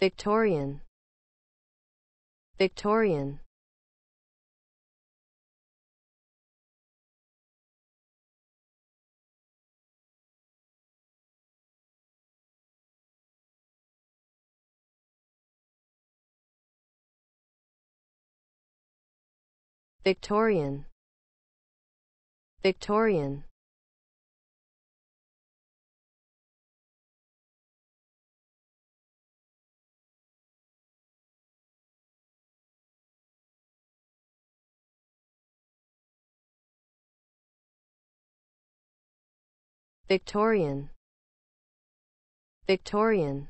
Victorian, Victorian. Victorian, Victorian. Victorian, Victorian.